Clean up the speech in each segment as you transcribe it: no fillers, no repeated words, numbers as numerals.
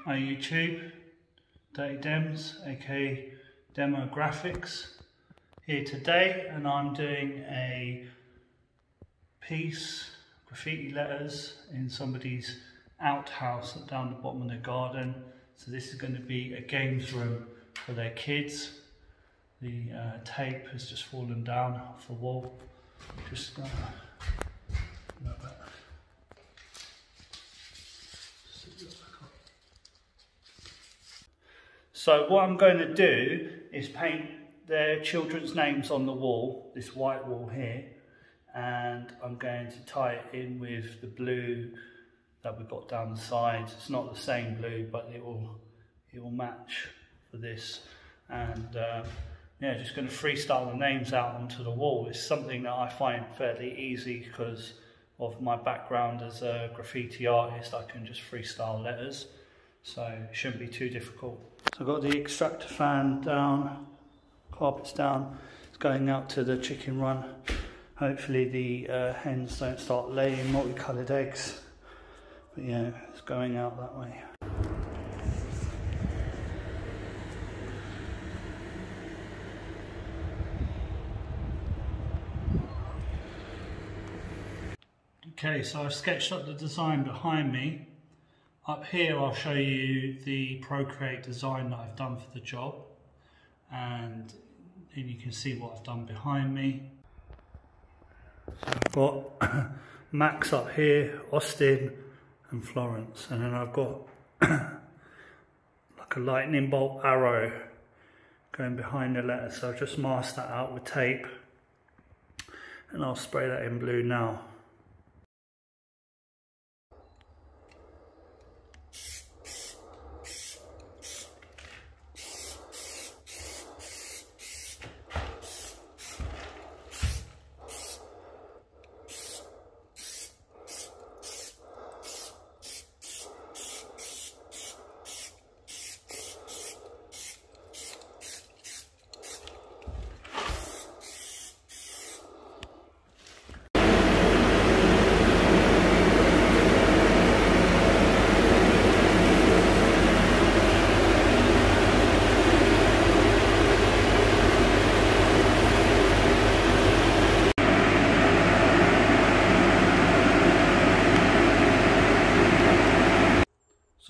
Hi YouTube, Dirty Dems, aka Demo Graphics, here today, and I'm doing a piece, graffiti letters, in somebody's outhouse down the bottom of the garden. So this is going to be a games room for their kids. The tape has just fallen down off the wall. Just gonna move that. So what I'm going to do is paint their children's names on the wall, this white wall here, and I'm going to tie it in with the blue that we've got down the sides. It's not the same blue, but it will match for this. And yeah, just going to freestyle the names out onto the wall. It's something that I find fairly easy because of my background as a graffiti artist. I can just freestyle letters, so it shouldn't be too difficult. So I've got the extractor fan down, carpet's down. It's going out to the chicken run. Hopefully the hens don't start laying multicoloured eggs. But yeah, it's going out that way. Okay, so I've sketched up the design behind me. Up here I'll show you the Procreate design that I've done for the job, and then you can see what I've done behind me. So I've got Max up here, Austin and Florence, and then I've got like a lightning bolt arrow going behind the letter, so I've just masked that out with tape, and I'll spray that in blue now.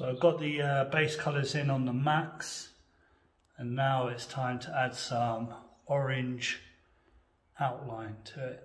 I've got the base colours in on the Max, and now it's time to add some orange outline to it.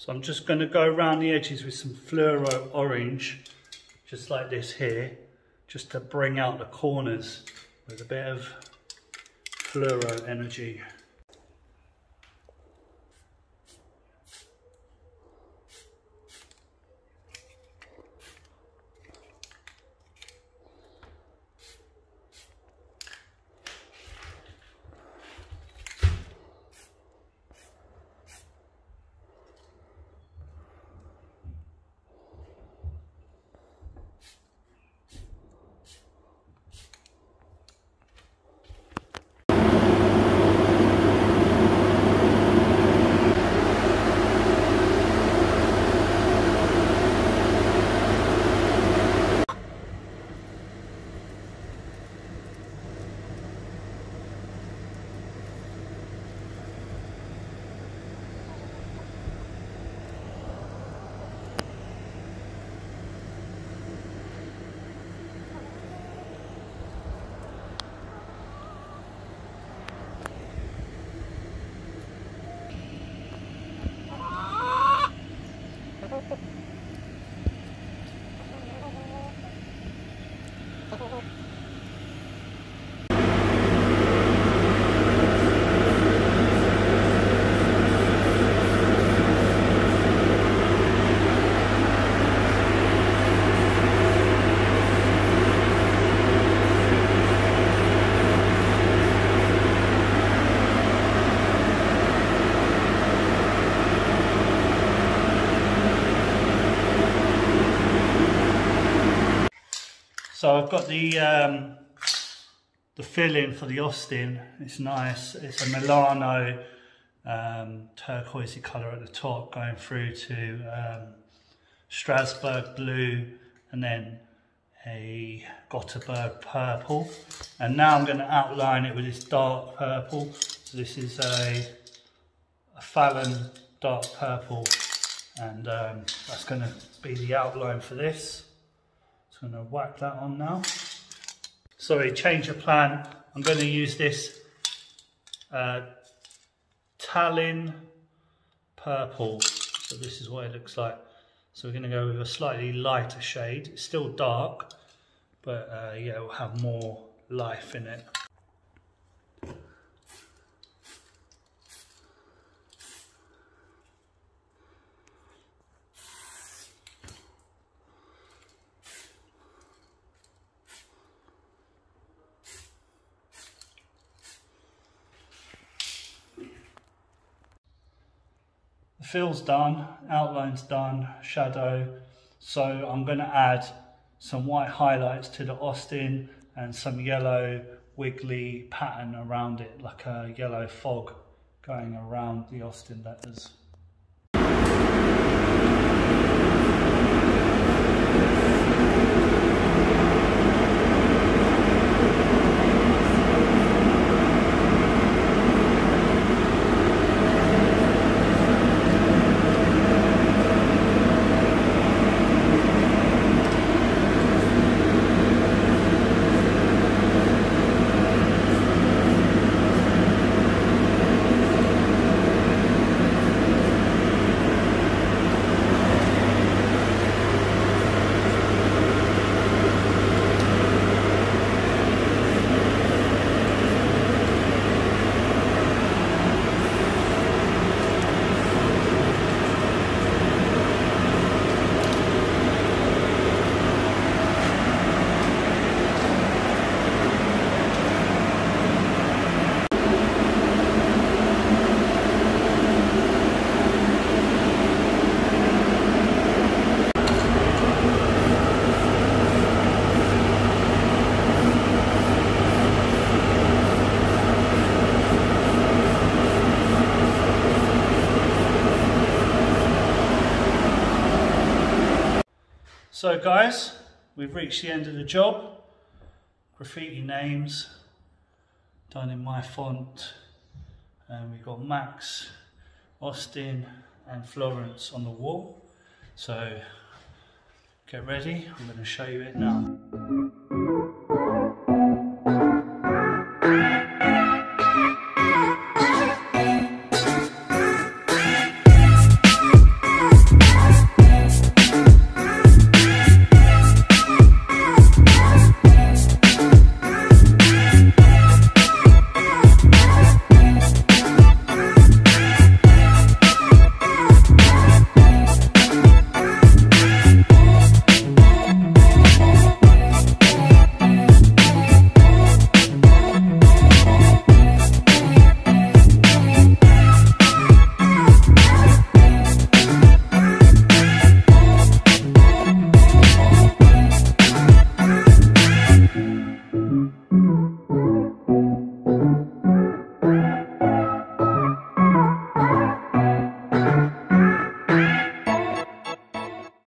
So I'm just going to go around the edges with some fluoro orange, just like this here, just to bring out the corners with a bit of fluoro energy. So I've got the filling for the Austin. It's nice. It's a Milano turquoisey colour at the top, going through to Strasbourg blue, and then a Gothenburg purple. And now I'm going to outline it with this dark purple. So this is a Fallon dark purple, and that's going to be the outline for this. So I'm going to whack that on now. Sorry, change of plan. I'm going to use this Tallinn purple. So this is what it looks like. So we're going to go with a slightly lighter shade. It's still dark, but yeah, it will have more life in it. Fill's done, outline's done, shadow. So I'm going to add some white highlights to the Austin and some yellow wiggly pattern around it, like a yellow fog going around the Austin letters. So guys, we've reached the end of the job. Graffiti names done in my font, and we've got Max, Austin and Florence on the wall. So get ready, I'm going to show you it now.